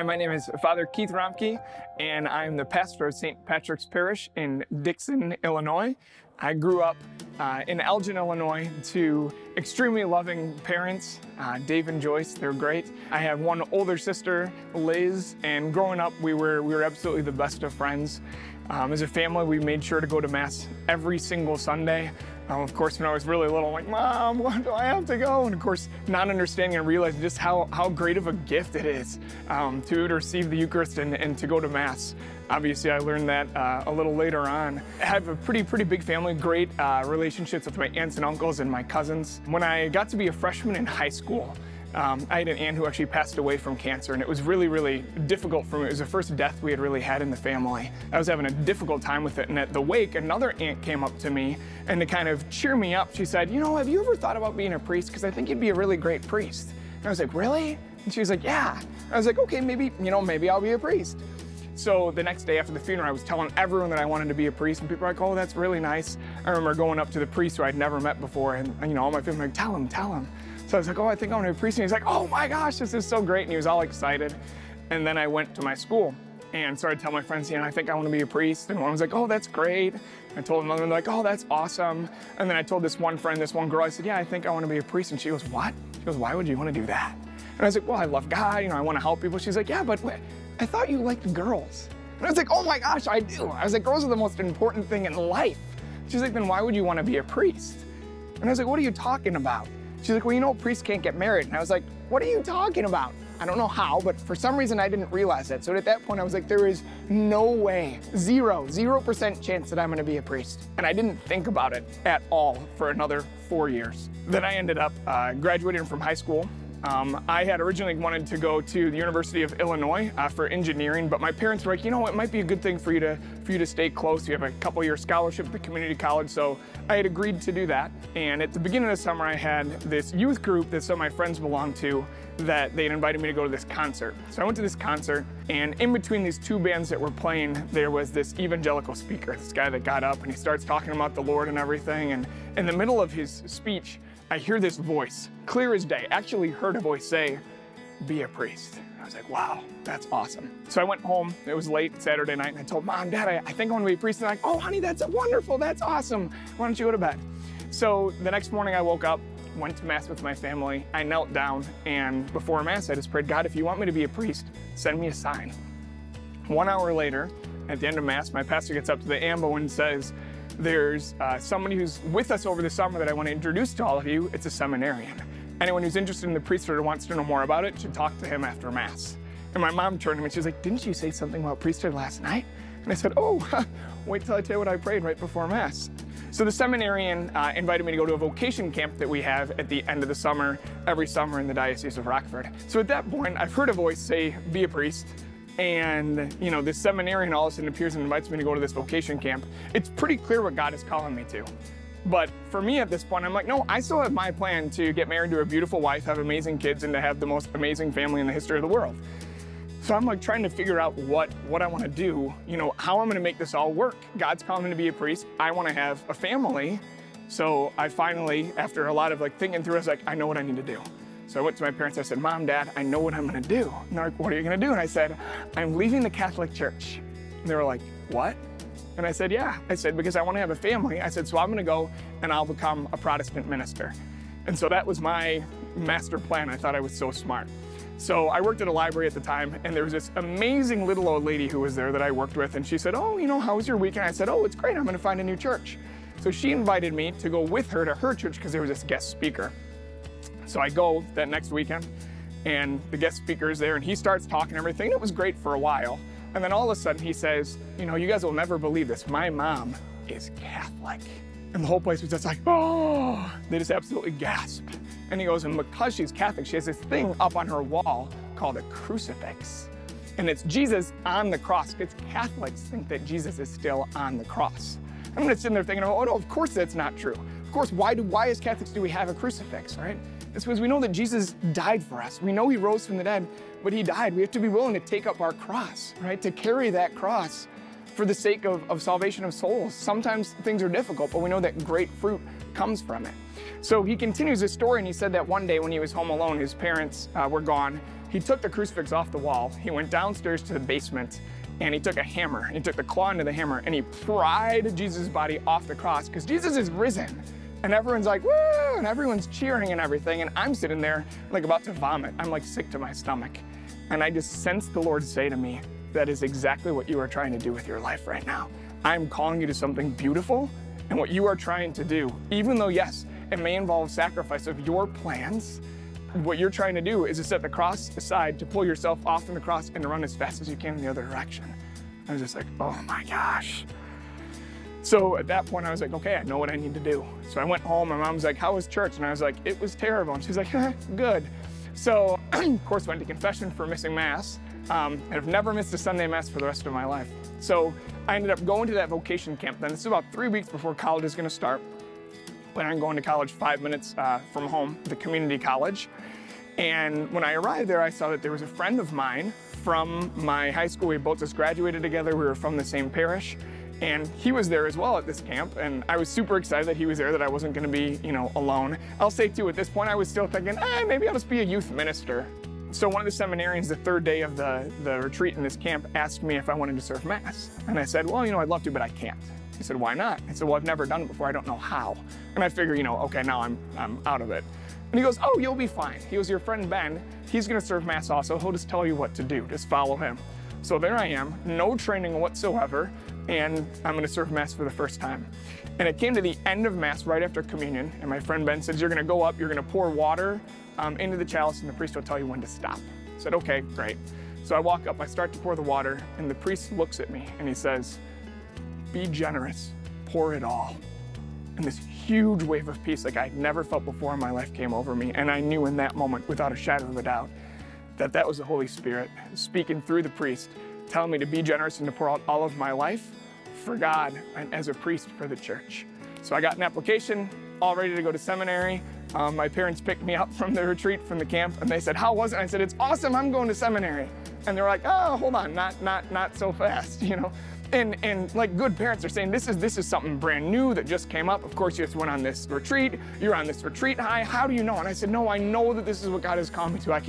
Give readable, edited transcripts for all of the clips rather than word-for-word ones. Hi, my name is Father Keith Romke, and I'm the pastor of St. Patrick's Parish in Dixon, Illinois. I grew up in Elgin, Illinois, to extremely loving parents, Dave and Joyce. They're great. I have one older sister, Liz, and growing up, we were absolutely the best of friends. As a family, we made sure to go to Mass every single Sunday. Of course, when I was really little, I'm like, Mom, why do I have to go? And of course, not understanding and realizing just how great of a gift it is to receive the Eucharist and to go to Mass. Obviously, I learned that a little later on. I have a pretty big family, great relationships with my aunts and uncles and my cousins. When I got to be a freshman in high school, I had an aunt who actually passed away from cancer, and it was really difficult for me. It was the first death we had really had in the family. I was having a difficult time with it, and at the wake, another aunt came up to me, and to kind of cheer me up, she said, you know, have you ever thought about being a priest? Because I think you'd be a really great priest. And I was like, really? And she was like, yeah. I was like, okay, maybe, you know, maybe I'll be a priest. So the next day after the funeral, I was telling everyone that I wanted to be a priest, and people were like, oh, that's really nice. I remember going up to the priest who I'd never met before, and you know, all my family were like, tell him, tell him. So I was like, oh, I think I'm gonna be a priest. And he's like, oh my gosh, this is so great. And he was all excited. And then I went to my school and started telling my friends, you know, I think I wanna be a priest. And one was like, oh, that's great. I told another one, like, oh, that's awesome. And then I told this one friend, this one girl, I said, yeah, I think I wanna be a priest. And she goes, what? She goes, why would you wanna do that? And I was like, well, I love God, you know, I wanna help people. She's like, yeah, but I thought you liked girls. And I was like, oh my gosh, I do. I was like, girls are the most important thing in life. She's like, then why would you want to be a priest? And I was like, what are you talking about? She's like, well, you know, priests can't get married. And I was like, what are you talking about? I don't know how, but for some reason I didn't realize that. So at that point I was like, there is no way, 0% chance that I'm gonna be a priest. And I didn't think about it at all for another 4 years. Then I ended up graduating from high school. I had originally wanted to go to the University of Illinois for engineering, but my parents were like, you know, it might be a good thing for you to stay close. You have a couple-year scholarship at the community college, so I had agreed to do that. And at the beginning of the summer, I had this youth group that some of my friends belonged to that they had invited me to go to this concert. So I went to this concert, and in between these two bands that were playing, there was this evangelical speaker, this guy that got up and he starts talking about the Lord and everything, and in the middle of his speech, I hear this voice, clear as day, actually heard a voice say, be a priest. I was like, wow, that's awesome. So I went home, it was late Saturday night, and I told Mom, Dad, I think I want to be a priest. And they're like, oh honey, that's wonderful, that's awesome. Why don't you go to bed? So the next morning I woke up, went to Mass with my family, I knelt down, and before Mass I just prayed, God, if you want me to be a priest, send me a sign. 1 hour later, at the end of Mass, my pastor gets up to the ambo and says, there's somebody who's with us over the summer that I want to introduce to all of you. It's a seminarian. Anyone who's interested in the priesthood or wants to know more about it should talk to him after Mass. And my mom turned to me and she's like, didn't you say something about priesthood last night? And I said, oh, wait till I tell you what I prayed right before Mass. So the seminarian invited me to go to a vocation camp that we have at the end of the summer, every summer in the Diocese of Rockford. So at that point, I've heard a voice say, be a priest. And, you know, this seminarian all of a sudden appears and invites me to go to this vocation camp. It's pretty clear what God is calling me to. But for me at this point, I'm like, no, I still have my plan to get married to a beautiful wife, have amazing kids, and to have the most amazing family in the history of the world. So I'm like trying to figure out what I want to do, you know, how I'm going to make this all work. God's calling me to be a priest. I want to have a family. So I finally, after a lot of like thinking through, I was like, I know what I need to do. So I went to my parents, I said, Mom, Dad, I know what I'm gonna do. And they're like, what are you gonna do? And I said, I'm leaving the Catholic Church. And they were like, what? And I said, yeah. I said, because I wanna have a family. I said, so I'm gonna go and I'll become a Protestant minister. And so that was my master plan. I thought I was so smart. So I worked at a library at the time, and there was this amazing little old lady who was there that I worked with. And she said, oh, you know, how was your weekend? I said, oh, it's great, I'm gonna find a new church. So she invited me to go with her to her church because there was this guest speaker. So I go that next weekend, and the guest speaker is there, and he starts talking everything. It was great for a while. And then all of a sudden he says, you know, you guys will never believe this. My mom is Catholic. And the whole place was just like, oh, they just absolutely gasped. And he goes, and because she's Catholic, she has this thing up on her wall called a crucifix. And it's Jesus on the cross, because Catholics think that Jesus is still on the cross. I'm just sitting there thinking, oh, no, of course that's not true. Of course, why as Catholics do we have a crucifix, right? It's because we know that Jesus died for us. We know he rose from the dead, but he died. We have to be willing to take up our cross, right? To carry that cross for the sake of salvation of souls. Sometimes things are difficult, but we know that great fruit comes from it. So he continues his story, and he said that one day when he was home alone, his parents were gone. He took the crucifix off the wall. He went downstairs to the basement, and he took a hammer. He took the claw into the hammer, and he pried Jesus' body off the cross, because Jesus is risen. And everyone's like, woo, and everyone's cheering and everything. And I'm sitting there like about to vomit. I'm like sick to my stomach. And I just sensed the Lord say to me, that is exactly what you are trying to do with your life right now. I'm calling you to something beautiful, and what you are trying to do, even though, yes, it may involve sacrifice of your plans, what you're trying to do is to set the cross aside, to pull yourself off from the cross and to run as fast as you can in the other direction. I was just like, oh my gosh. So at that point I was like, okay, I know what I need to do. So I went home, my mom's like, how was church? And I was like, it was terrible. And she's like, good. So of course went to confession for missing mass. And I've never missed a Sunday mass for the rest of my life. So I ended up going to that vocation camp then. This is about 3 weeks before college is gonna start. But I'm going to college 5 minutes from home, the community college. And when I arrived there, I saw that there was a friend of mine from my high school. We both just graduated together. We were from the same parish. And he was there as well at this camp. And I was super excited that he was there, that I wasn't gonna be, you know, alone. I'll say too, at this point, I was still thinking, maybe I'll just be a youth minister. So one of the seminarians, the third day of the retreat in this camp, asked me if I wanted to serve mass. And I said, well, you know, I'd love to, but I can't. He said, why not? I said, well, I've never done it before. I don't know how. And I figure, you know, okay, now I'm out of it. And he goes, oh, you'll be fine. He was your friend, Ben. He's gonna serve mass also. He'll just tell you what to do. Just follow him. So there I am, no training whatsoever. And I'm gonna serve mass for the first time. And it came to the end of mass right after communion. And my friend Ben says, you're gonna go up, you're gonna pour water into the chalice, and the priest will tell you when to stop. I said, okay, great. So I walk up, I start to pour the water, and the priest looks at me and he says, be generous, pour it all. And this huge wave of peace like I'd never felt before in my life came over me. And I knew in that moment, without a shadow of a doubt, that that was the Holy Spirit speaking through the priest, telling me to be generous and to pour out all of my life for God and as a priest for the church. So I got an application, all ready to go to seminary. My parents picked me up from the retreat, from the camp, and they said, how was it? And I said, it's awesome, I'm going to seminary. And they're like, oh, hold on, not so fast, you know? And like good parents are saying, this is something brand new that just came up. Of course, you just went on this retreat. You're on this retreat high. How do you know? And I said, no, I know that this is what God has called me to. I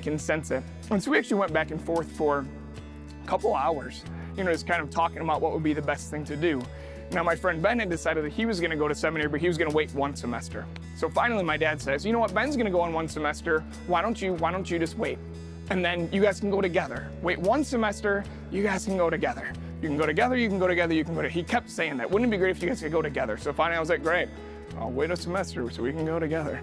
can sense it. And so we actually went back and forth for a couple hours, you know, just kind of talking about what would be the best thing to do. Now, my friend Ben had decided that he was gonna go to seminary, but he was gonna wait one semester. So finally, my dad says, you know what? Ben's gonna go on one semester. Why don't you just wait? And then you guys can go together. Wait one semester, you guys can go together. You can go together, you can go together, you can go together. He kept saying that. Wouldn't it be great if you guys could go together? So finally I was like, great, I'll wait a semester so we can go together.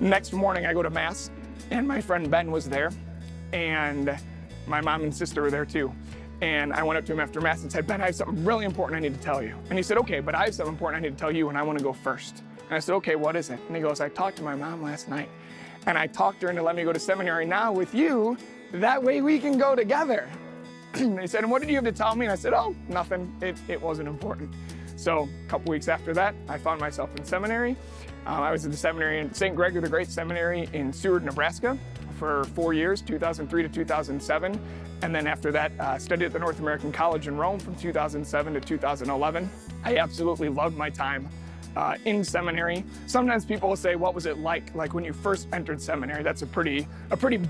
Next morning I go to mass and my friend Ben was there and my mom and sister were there too. And I went up to him after mass and said, Ben, I have something really important I need to tell you. And he said, okay, but I have something important I need to tell you and I want to go first. And I said, okay, what is it? And he goes, I talked to my mom last night and I talked to her into letting me go to seminary now with you. That way we can go together. They said, and what did you have to tell me? And I said, oh, nothing. It wasn't important. So a couple weeks after that, I found myself in seminary. I was at the seminary in St. Gregory the Great Seminary in Seward, Nebraska for 4 years, 2003 to 2007. And then after that, studied at the North American College in Rome from 2007 to 2011. I absolutely loved my time in seminary. Sometimes people will say, what was it like? Like when you first entered seminary, that's a pretty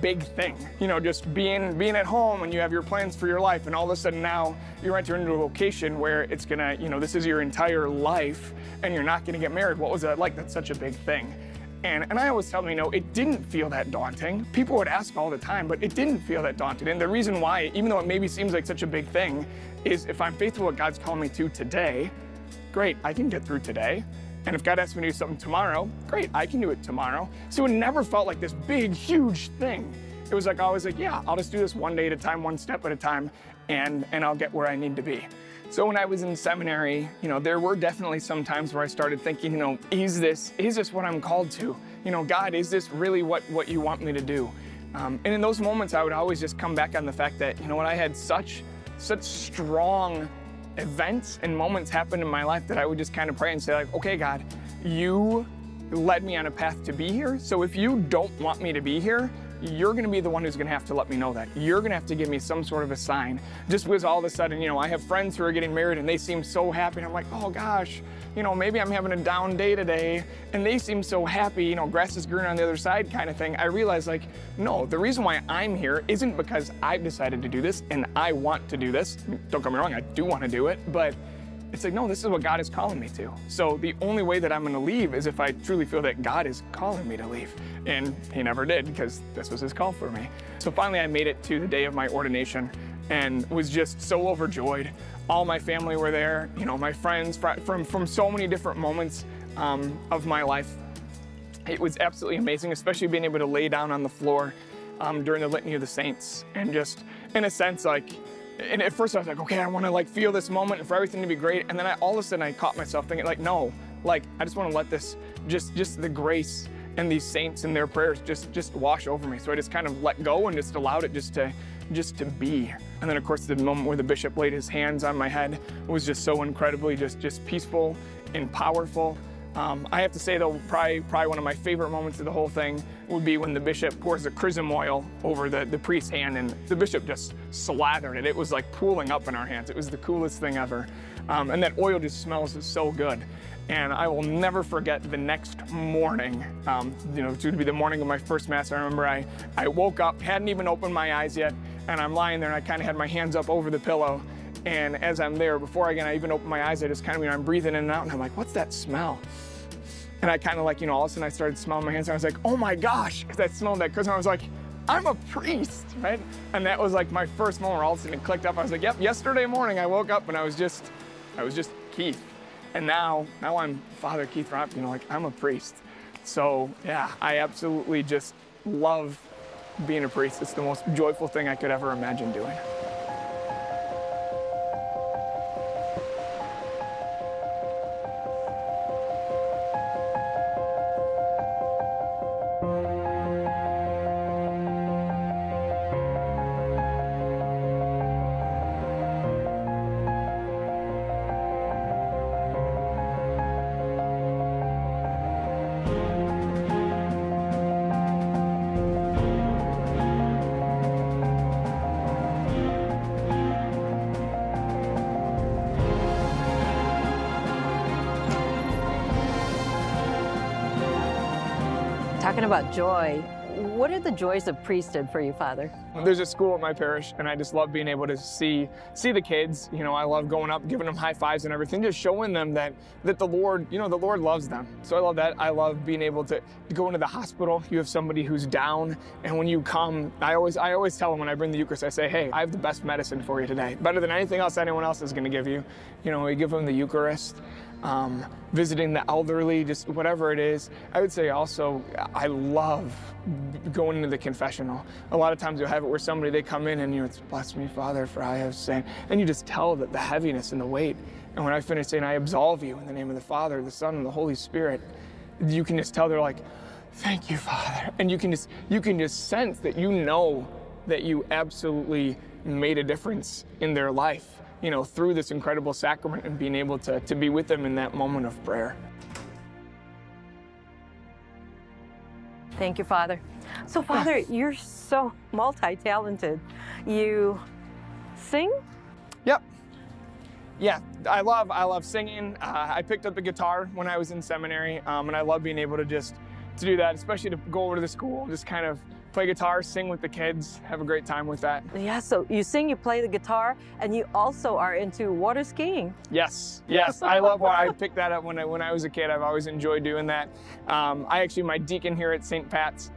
big thing. You know, just being at home and you have your plans for your life and all of a sudden now you're entering into a vocation where it's gonna, you know, this is your entire life and you're not gonna get married. What was that like? That's such a big thing. And I always tell them, you know, it didn't feel that daunting. People would ask all the time, but it didn't feel that daunting. And the reason why, even though it maybe seems like such a big thing, is if I'm faithful to what God's calling me to today, great, I can get through today. And if God asks me to do something tomorrow, great, I can do it tomorrow. So it never felt like this big, huge thing. It was like, I was like, yeah, I'll just do this one day at a time, one step at a time, and I'll get where I need to be. So when I was in seminary, you know, there were definitely some times where I started thinking, you know, is this what I'm called to? You know, God, is this really what you want me to do? And in those moments, I would always just come back on the fact that, you know what, I had such strong events and moments happened in my life that I would just kind of pray and say like, okay, God, you led me on a path to be here. So if you don't want me to be here, you're going to be the one who's going to have to let me know that. You're going to have to give me some sort of a sign. Just because all of a sudden, you know, I have friends who are getting married and they seem so happy, and I'm like, oh gosh, you know, maybe I'm having a down day today, and they seem so happy, you know, grass is greener on the other side kind of thing. I realize, like, no, the reason why I'm here isn't because I've decided to do this and I want to do this. I mean, don't get me wrong, I do want to do it, but it's like, no, this is what God is calling me to. So the only way that I'm going to leave is if I truly feel that God is calling me to leave. And he never did, because this was his call for me. So finally I made it to the day of my ordination and was just so overjoyed. All my family were there, you know, my friends from so many different moments of my life. It was absolutely amazing, especially being able to lay down on the floor during the Litany of the Saints, and just in a sense, like, and at first I was like, okay, I want to like feel this moment and for everything to be great. And then all of a sudden I caught myself thinking like, no, like I just want to let this, just the grace and these saints and their prayers just wash over me. So I just kind of let go and just allowed it just to be. And then of course the moment where the bishop laid his hands on my head was just so incredibly just peaceful and powerful. I have to say though, probably one of my favorite moments of the whole thing would be when the bishop pours the chrism oil over the priest's hand, and the bishop just slathered it. It was like pooling up in our hands. It was the coolest thing ever. And that oil just smells so good. And I will never forget the next morning, you know, it would be the morning of my first mass. I remember I woke up, hadn't even opened my eyes yet, and I'm lying there and I kind of had my hands up over the pillow. And as I'm there, before I even open my eyes, I just kind of, you know, I'm breathing in and out and I'm like, what's that smell? And I kind of like, you know, all of a sudden I started smelling my hands and I was like, oh my gosh, because I smelled that chrism. I was like, I'm a priest, right? And that was like my first moment where all of a sudden it clicked up. I was like, yep, yesterday morning I woke up and I was just Keith. And now I'm Father Keith Romke, you know, like I'm a priest. So yeah, I absolutely just love being a priest. It's the most joyful thing I could ever imagine doing. Talking about joy, what are the joys of priesthood for you, Father? There's a school at my parish, and I just love being able to see the kids. You know, I love going up, giving them high fives and everything, just showing them that the Lord, you know, the Lord loves them. So I love that. I love being able to go into the hospital. You have somebody who's down, and when you come, I always tell them when I bring the Eucharist, I say, hey, I have the best medicine for you today, better than anything else anyone else is going to give you. You know, we give them the Eucharist. Visiting the elderly, just whatever it is. I would say also, I love going into the confessional. A lot of times you'll have it where somebody, they come in and you, it's bless me, Father, for I have sinned. And you just tell that the heaviness and the weight. And when I finish saying, I absolve you in the name of the Father, the Son, and the Holy Spirit, you can just tell they're like, thank you, Father. And you can just sense that you know that you absolutely made a difference in their life, you know, through this incredible sacrament and being able to be with them in that moment of prayer. Thank you, Father. So, Father, you're so multi-talented. You sing? Yep. Yeah, I love singing. I picked up the guitar when I was in seminary, and I love being able to just to do that, especially to go over to the school, just kind of play guitar, sing with the kids, have a great time with that. Yeah, so you sing, you play the guitar, and you also are into water skiing. Yes, yes, I love water. I picked that up when I was a kid. I've always enjoyed doing that. My deacon here at St. Pat's,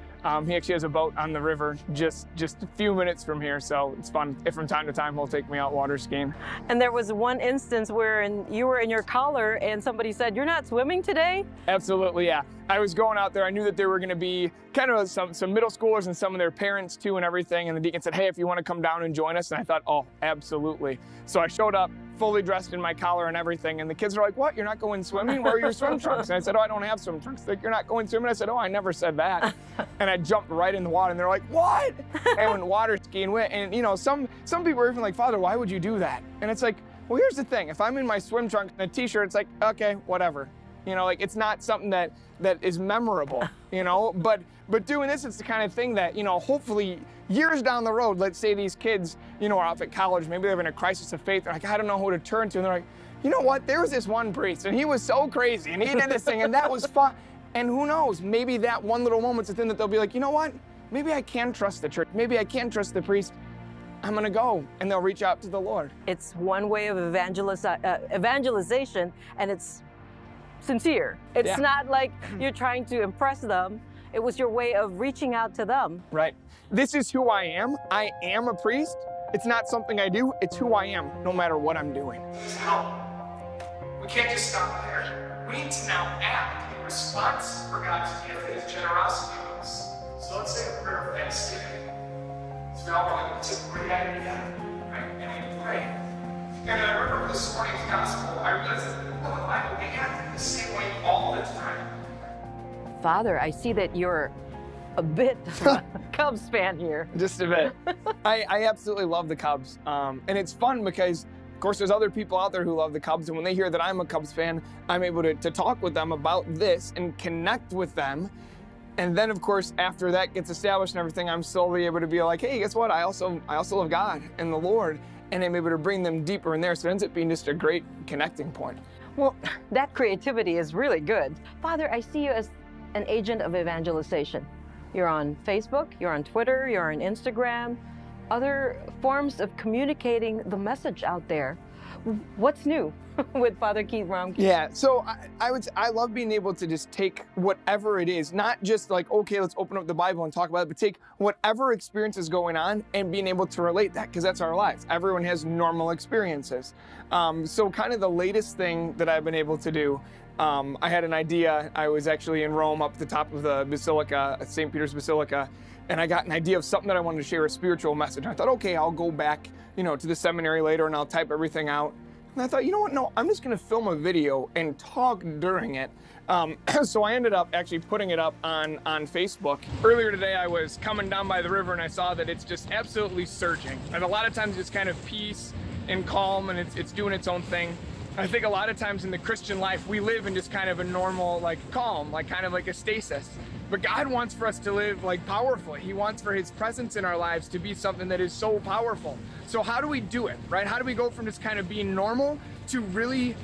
he actually has a boat on the river just a few minutes from here, so it's fun. From time to time, he'll take me out water skiing. And there was one instance where you were in your collar and somebody said, you're not swimming today? Absolutely, yeah. I was going out there. I knew that there were going to be kind of some middle schoolers and some of their parents too and everything, and the deacon said, hey, if you want to come down and join us, and I thought, oh, absolutely. So I showed up, fully dressed in my collar and everything, and the kids were like, what, you're not going swimming? Where are your swim trunks? And I said, oh, I don't have swim trunks. They're like, you're not going swimming? I said, oh, I never said that. And I jumped right in the water, and they're like, what? And went water skiing, and you know, some people were even like, Father, why would you do that? And it's like, well, here's the thing. If I'm in my swim trunks and a t-shirt, it's like, okay, whatever. You know, like, it's not something that is memorable, you know, but doing this, it's the kind of thing that, you know, hopefully years down the road, let's say these kids, you know, are off at college, maybe they're having a crisis of faith. They're like, I don't know who to turn to. And they're like, you know what? There was this one priest and he was so crazy and he did this thing and that was fun. And who knows, maybe that one little moment's the thing that they'll be like, you know what? Maybe I can trust the church. Maybe I can trust the priest. I'm gonna go, and they'll reach out to the Lord. It's one way of evangelization, and it's sincere. It's not like you're trying to impress them. It was your way of reaching out to them. Right. This is who I am. I am a priest. It's not something I do. It's who I am, no matter what I'm doing. So, we can't just stop there. We need to now act in response for God's gift and His generosity to us. So let's say a prayer of thanksgiving. So we all want to pray that together, right? And we pray. And I remember this morning's gospel, I realized that the Bible, we act the same way all the time. Father, I see that you're a bit Cubs fan here. Just a bit. I absolutely love the Cubs. And it's fun because, of course, there's other people out there who love the Cubs. And when they hear that I'm a Cubs fan, I'm able to talk with them about this and connect with them. And then, of course, after that gets established and everything, I'm slowly able to be like, hey, guess what? I also love God and the Lord, and I'm able to bring them deeper in there. So it ends up being just a great connecting point. Well, that creativity is really good. Father, I see you as an agent of evangelization. You're on Facebook, you're on Twitter, you're on Instagram, other forms of communicating the message out there. What's new with Father Keith Romke? Yeah, so I love being able to just take whatever it is, not just like, okay, let's open up the Bible and talk about it, but take whatever experience is going on and being able to relate that, because that's our lives. Everyone has normal experiences. So kind of the latest thing that I've been able to do, I had an idea. I was actually in Rome up at the top of the Basilica, St. Peter's Basilica, and I got an idea of something that I wanted to share, a spiritual message. And I thought, okay, I'll go back, you know, to the seminary later and I'll type everything out. And I thought, you know what, no, I'm just gonna film a video and talk during it. So I ended up actually putting it up on Facebook. Earlier today, I was coming down by the river and I saw that it's just absolutely surging. And a lot of times it's kind of peace and calm and it's doing its own thing. I think a lot of times in the Christian life, we live in just kind of a normal, like, calm, like kind of like a stasis. But God wants for us to live like powerfully. He wants for His presence in our lives to be something that is so powerful. So how do we do it, right? How do we go from just kind of being normal to really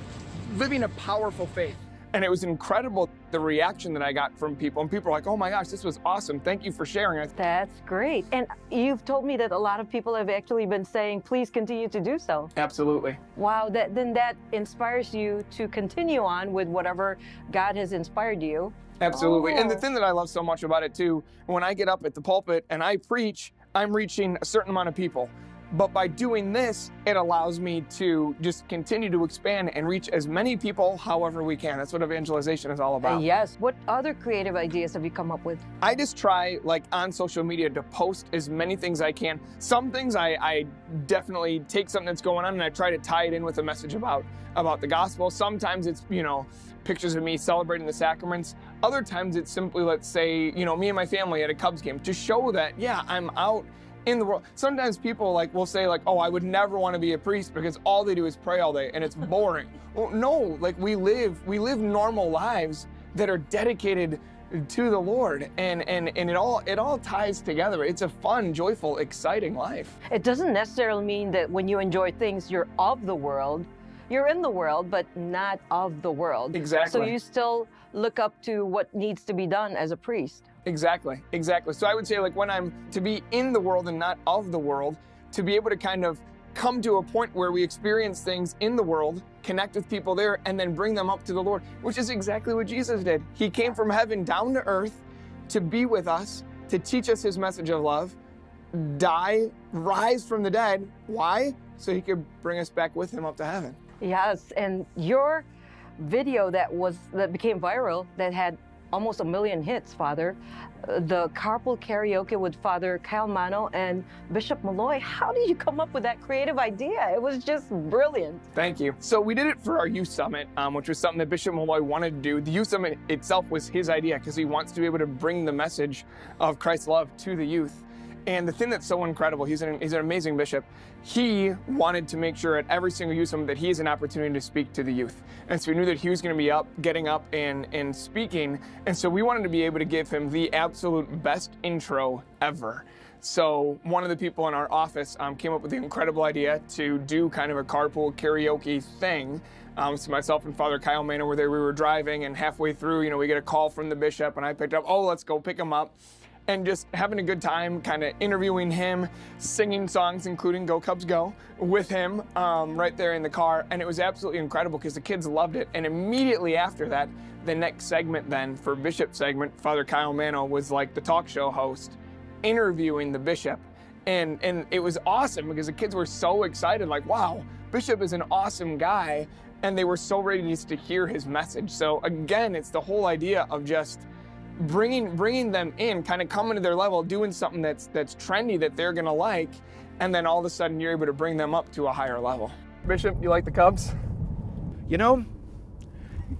living a powerful faith? And it was incredible, the reaction that I got from people. And people were like, oh my gosh, this was awesome. Thank you for sharing it. That's great. And you've told me that a lot of people have actually been saying, please continue to do so. Absolutely. Wow, then that inspires you to continue on with whatever God has inspired you. Absolutely. Oh. And the thing that I love so much about it too, when I get up at the pulpit and I preach, I'm reaching a certain amount of people. But by doing this, it allows me to just continue to expand and reach as many people however we can. That's what evangelization is all about. Yes. What other creative ideas have you come up with? I just try, like, on social media to post as many things I can. Some things I definitely take something that's going on and I try to tie it in with a message about the gospel. Sometimes it's, you know, pictures of me celebrating the sacraments. Other times it's simply, let's say, you know, me and my family at a Cubs game to show that, yeah, I'm out in the world. Sometimes people will say like, oh, I would never want to be a priest because all they do is pray all day and it's boring. Well, no, like we live normal lives that are dedicated to the Lord, and it all ties together. It's a fun, joyful, exciting life. It doesn't necessarily mean that when you enjoy things, you're of the world. You're in the world, but not of the world. Exactly. So you still look up to what needs to be done as a priest. Exactly, exactly. So I would say, like, when I'm to be in the world and not of the world, to be able to kind of come to a point where we experience things in the world, connect with people there, and then bring them up to the Lord, which is exactly what Jesus did. He came from heaven down to earth to be with us, to teach us His message of love, die, rise from the dead. Why? So He could bring us back with Him up to heaven. Yes, and your video that became viral, that had almost 1 million hits, Father. The carpool karaoke with Father Kyle Maynard and Bishop Malloy. How did you come up with that creative idea? It was just brilliant. Thank you. So we did it for our youth summit, which was something that Bishop Malloy wanted to do. The youth summit itself was his idea because he wants to be able to bring the message of Christ's love to the youth. And the thing that's so incredible, he's an amazing bishop. He wanted to make sure at every single youth summit that he has an opportunity to speak to the youth. And so we knew that he was going to be up, getting up and speaking. And so we wanted to be able to give him the absolute best intro ever. So one of the people in our office came up with the incredible idea to do kind of a carpool karaoke thing. So myself and Father Kyle Maynard were there. We were driving, and halfway through, you know, we get a call from the bishop, and I picked up, oh, let's go pick him up. And just having a good time, kind of interviewing him, singing songs, including Go Cubs Go, with him right there in the car. And it was absolutely incredible because the kids loved it. And immediately after that, the next segment then for Bishop segment, Father Kyle Mano was like the talk show host interviewing the bishop. And it was awesome because the kids were so excited, like, wow, Bishop is an awesome guy. And they were so ready just to hear his message. So again, it's the whole idea of just bringing them in, kind of coming to their level, doing something that's trendy that they're gonna like, and then all of a sudden you're able to bring them up to a higher level. Bishop, you like the Cubs? You know,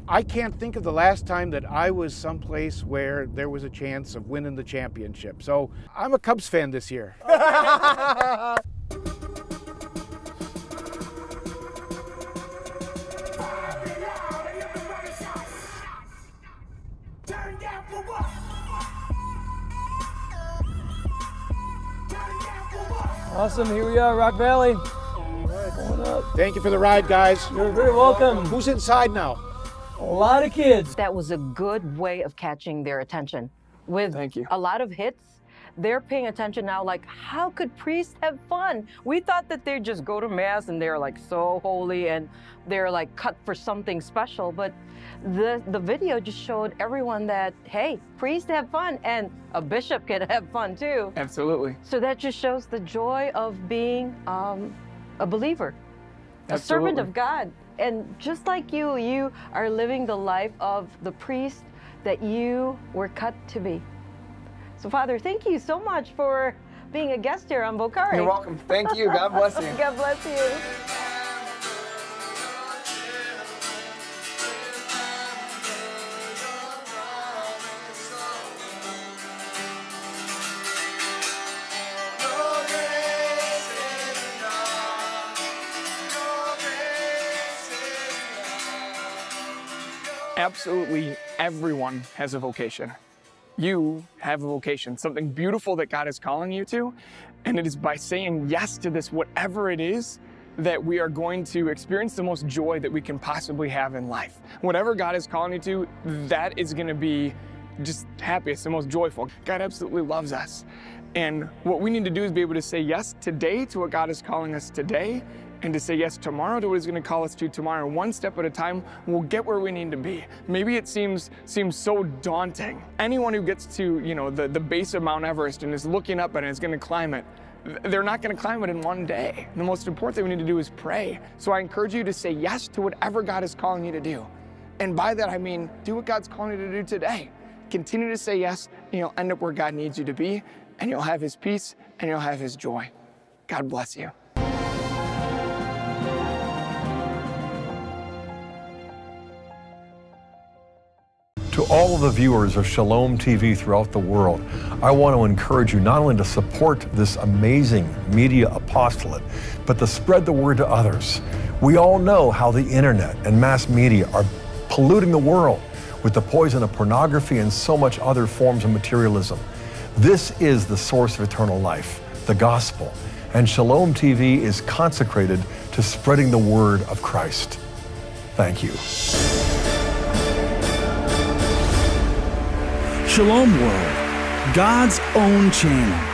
I can't think of the last time that I was someplace where there was a chance of winning the championship. So I'm a Cubs fan this year. Okay. Awesome, here we are, Rock Valley. Going up. Thank you for the ride, guys. You're very welcome. Who's inside now? A lot of kids. That was a good way of catching their attention. With a lot of hits, they're paying attention now, like, how could priests have fun? We thought that they'd just go to Mass and they're like so holy and they're like cut for something special, but the video just showed everyone that, hey, priests have fun and a bishop can have fun too. Absolutely. So that just shows the joy of being a believer, a servant of God. And just like you, you are living the life of the priest that you were cut to be. So, Father, thank you so much for being a guest here on Vocare. You're welcome. Thank you. God bless you. God bless you. Absolutely everyone has a vocation. You have a vocation, something beautiful that God is calling you to, and it is by saying yes to this, whatever it is, that we are going to experience the most joy that we can possibly have in life. Whatever God is calling you to, that is going to be just happiest and most joyful. God absolutely loves us, and what we need to do is be able to say yes today to what God is calling us today, and to say yes tomorrow to what he's going to call us to tomorrow. One step at a time, we'll get where we need to be. Maybe it seems so daunting. Anyone who gets to, you know, the base of Mount Everest and is looking up and is going to climb it, they're not going to climb it in one day. The most important thing we need to do is pray. So I encourage you to say yes to whatever God is calling you to do. And by that, I mean, do what God's calling you to do today. Continue to say yes, and you'll end up where God needs you to be, and you'll have his peace, and you'll have his joy. God bless you. To all of the viewers of Shalom TV throughout the world, I want to encourage you not only to support this amazing media apostolate, but to spread the word to others. We all know how the internet and mass media are polluting the world with the poison of pornography and so much other forms of materialism. This is the source of eternal life, the gospel, and Shalom TV is consecrated to spreading the word of Christ. Thank you. Shalom World, God's own channel.